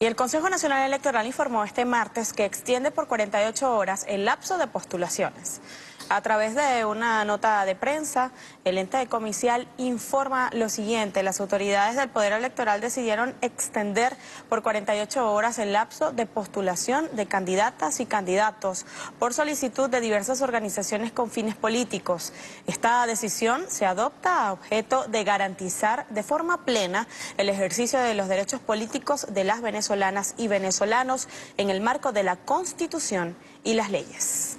Y el Consejo Nacional Electoral informó este martes que extiende por 48 horas el lapso de postulaciones. A través de una nota de prensa, el ente comicial informa lo siguiente. Las autoridades del Poder Electoral decidieron extender por 48 horas el lapso de postulación de candidatas y candidatos por solicitud de diversas organizaciones con fines políticos. Esta decisión se adopta a objeto de garantizar de forma plena el ejercicio de los derechos políticos de las venezolanas y venezolanos en el marco de la Constitución y las leyes.